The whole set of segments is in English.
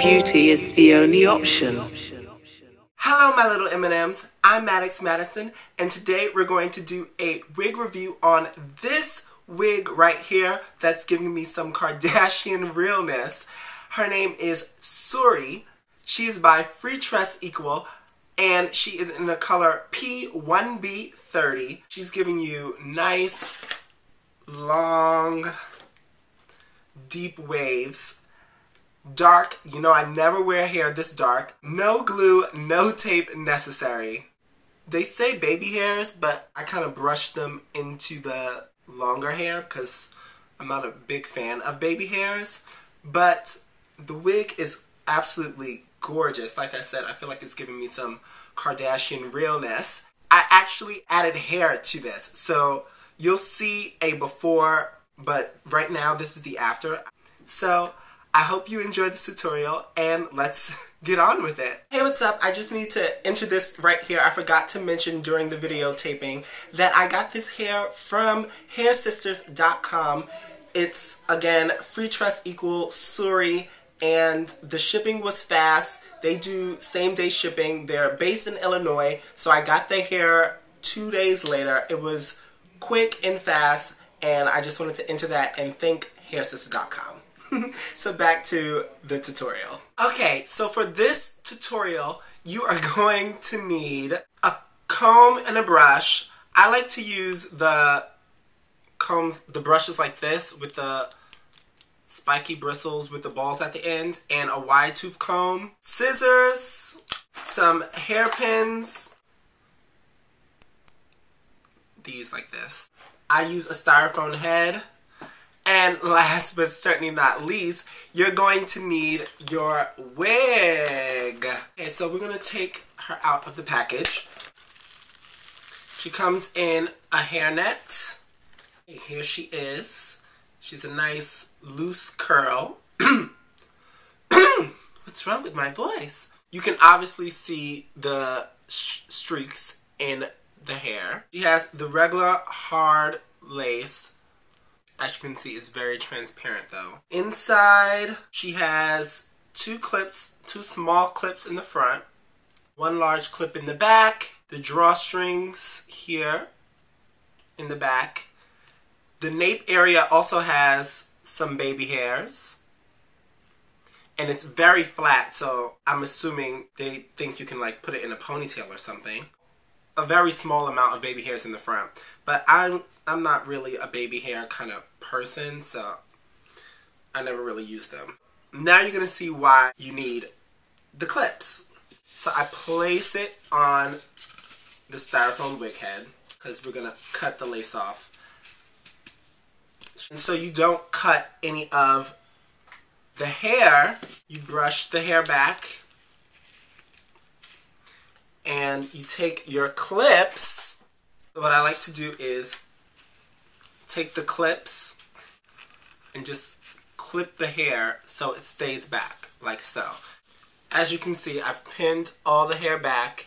beauty is the only option. Hello my little M&Ms, I'm Maddox Madison, and today we're going to do a wig review on this wig right here that's giving me some Kardashian realness. Her name is Suri. She is by FreeTress Equal, and she is in the color P1B30. She's giving you nice, long, deep waves. Dark, you know I never wear hair this dark. No glue, no tape necessary. They say baby hairs, but I kind of brush them into the longer hair because I'm not a big fan of baby hairs. But the wig is absolutely gorgeous. Like I said, I feel like it's giving me some Kardashian realness. I actually added hair to this, so you'll see a before, but right now this is the after. So I hope you enjoyed this tutorial, and let's get on with it. Hey, what's up? I just need to enter this right here. I forgot to mention during the video taping that I got this hair from Hairsisters.com. It's, again, FreeTress Equal, Suri, and the shipping was fast. They do same-day shipping. They're based in Illinois, so I got the hair 2 days later. It was quick and fast, and I just wanted to enter that and thank Hairsisters.com. So back to the tutorial. Okay, so for this tutorial, you are going to need a comb and a brush. I like to use the combs, the brushes like this with the spiky bristles with the balls at the end, and a wide tooth comb, scissors, some hairpins, these like this. I use a styrofoam head. And last but certainly not least, you're going to need your wig. Okay, so we're gonna take her out of the package. She comes in a hairnet. Here she is. She's a nice loose curl. What's wrong with my voice? You can obviously see the streaks in the hair. She has the regular hard lace. As you can see, it's very transparent though. Inside, she has two clips, two small clips in the front, one large clip in the back, the drawstrings here in the back. The nape area also has some baby hairs, and it's very flat, so I'm assuming they think you can like put it in a ponytail or something. A very small amount of baby hairs in the front, but I'm not really a baby hair kind of person, so I never really use them. Now you're gonna see why you need the clips. So I place it on the styrofoam wig head because we're gonna cut the lace off, and so you don't cut any of the hair. You brush the hair back and you take your clips. What I like to do is take the clips and just clip the hair so it stays back, like so. As you can see, I've pinned all the hair back.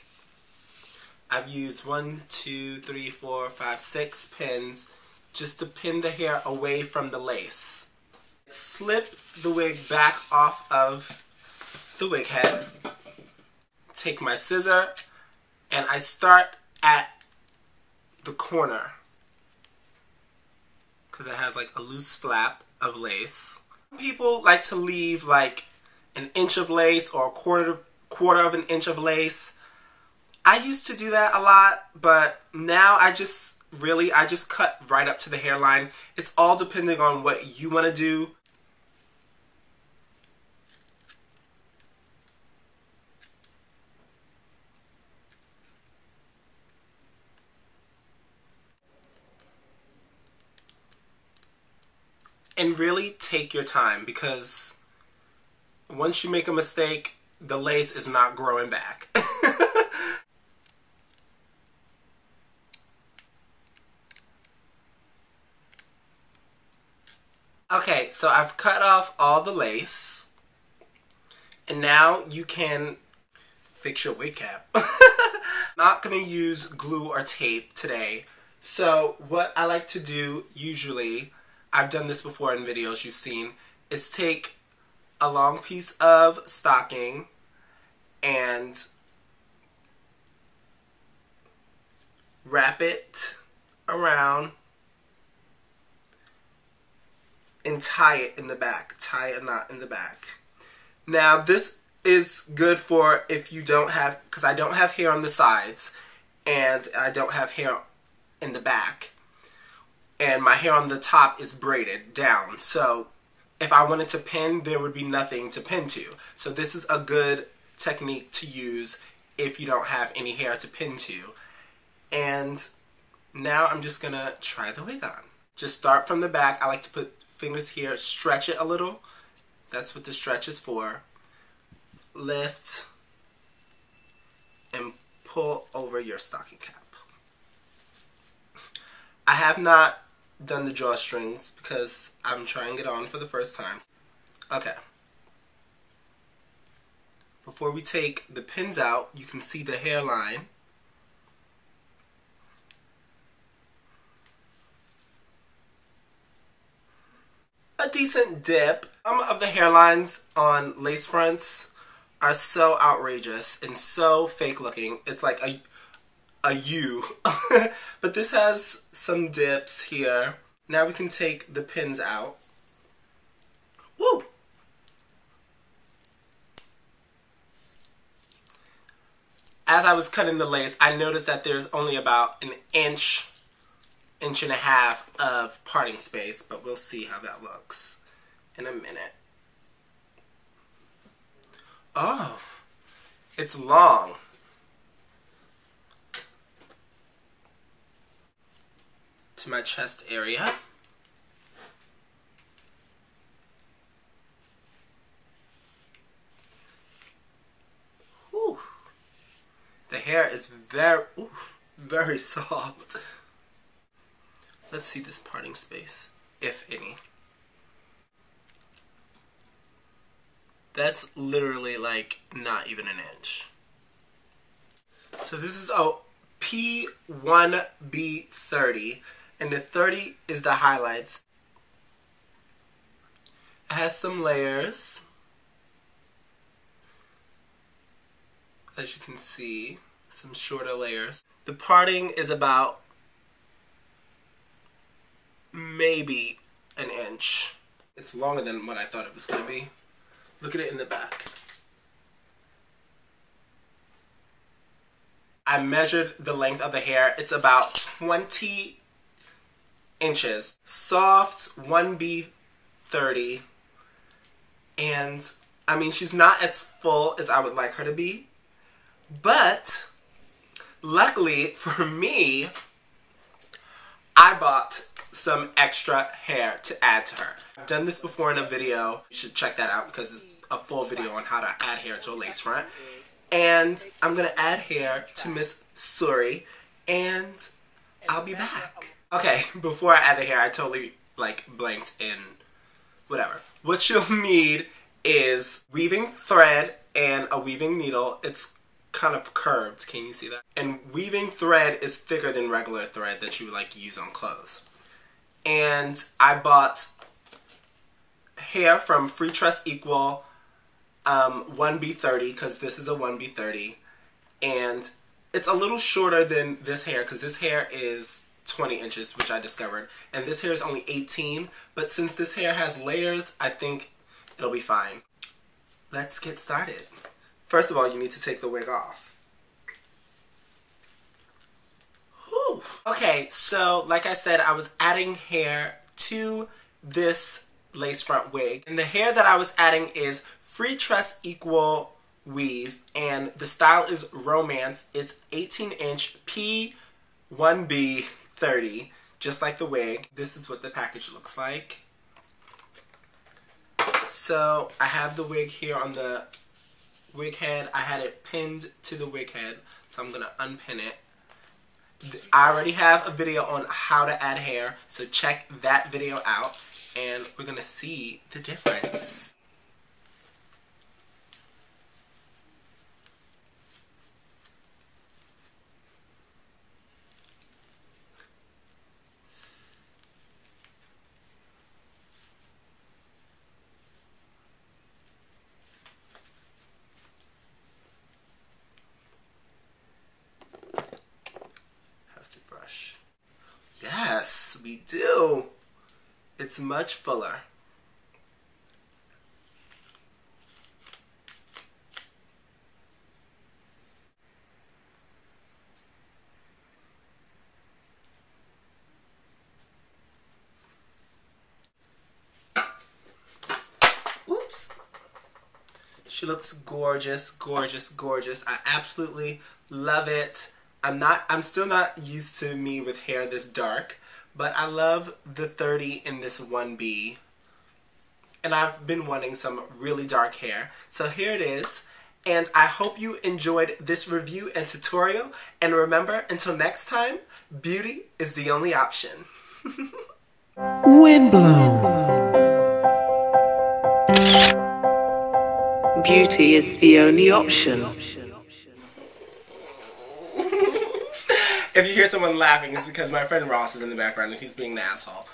I've used 6 pins just to pin the hair away from the lace. Slip the wig back off of the wig head. Take my scissor, and I start at the corner because it has like a loose flap of lace. People like to leave like an inch of lace or a quarter of an inch of lace. I used to do that a lot, but now I just cut right up to the hairline. It's all depending on what you want to do. And really take your time, because once you make a mistake, the lace is not growing back. Okay, so I've cut off all the lace, and now you can fix your wig cap. Not gonna use glue or tape today. So what I like to do usually, I've done this before in videos you've seen, is take a long piece of stocking and wrap it around and tie it in the back. Tie a knot in the back. Now this is good for if you don't have, because I don't have hair on the sides and I don't have hair in the back. And my hair on the top is braided down. So if I wanted to pin, there would be nothing to pin to. So this is a good technique to use if you don't have any hair to pin to. And now I'm just gonna try the wig on. Just start from the back. I like to put fingers here, stretch it a little. That's what the stretch is for. Lift and pull over your stocking cap. I have not done the drawstrings because I'm trying it on for the first time. Okay. Before we take the pins out, you can see the hairline. A decent dip. Some of the hairlines on lace fronts are so outrageous and so fake looking. It's like a U. But this has some dips here. Now we can take the pins out. Woo! As I was cutting the lace, I noticed that there's only about an inch, inch and a half of parting space, but we'll see how that looks in a minute. Oh, it's long. To my chest area. Ooh. The hair is very soft. Let's see this parting space, if any. That's literally like not even an inch. So this is a P1B30. And the 30 is the highlights. It has some layers, as you can see, some shorter layers. The parting is about maybe an inch. It's longer than what I thought it was going to be. Look at it in the back. I measured the length of the hair. It's about 20 inches. Soft 1B30, and I mean, she's not as full as I would like her to be, but luckily for me, I bought some extra hair to add to her. I've done this before in a video. You should check that out because it's a full video on how to add hair to a lace front. And I'm gonna add hair to Miss Suri, and I'll be back. Okay, before I add the hair, I totally, like, blanked in whatever. What you'll need is weaving thread and a weaving needle. It's kind of curved. Can you see that? And weaving thread is thicker than regular thread that you, like, use on clothes. And I bought hair from FreeTress Equal 1B30, because this is a 1B30. And it's a little shorter than this hair, because this hair is 20 inches, which I discovered, and this hair is only 18, but since this hair has layers, I think it'll be fine. Let's get started. First of all, you need to take the wig off. Whew. Okay, so like I said, I was adding hair to this lace front wig, and the hair that I was adding is FreeTress Equal Weave, and the style is Romance. It's 18-inch P1B30, just like the wig. This is what the package looks like. So I have the wig here on the wig head. I had it pinned to the wig head, so I'm gonna unpin it. I already have a video on how to add hair, so check that video out, and we're gonna see the difference. It's much fuller. Oops. She looks gorgeous, gorgeous, gorgeous. I absolutely love it. I'm still not used to me with hair this dark, but I love the 30 in this 1B. And I've been wanting some really dark hair. So here it is. And I hope you enjoyed this review and tutorial. And remember, until next time, beauty is the only option. Windblown. Beauty is the only option. If you hear someone laughing, it's because my friend Ross is in the background and he's being an asshole.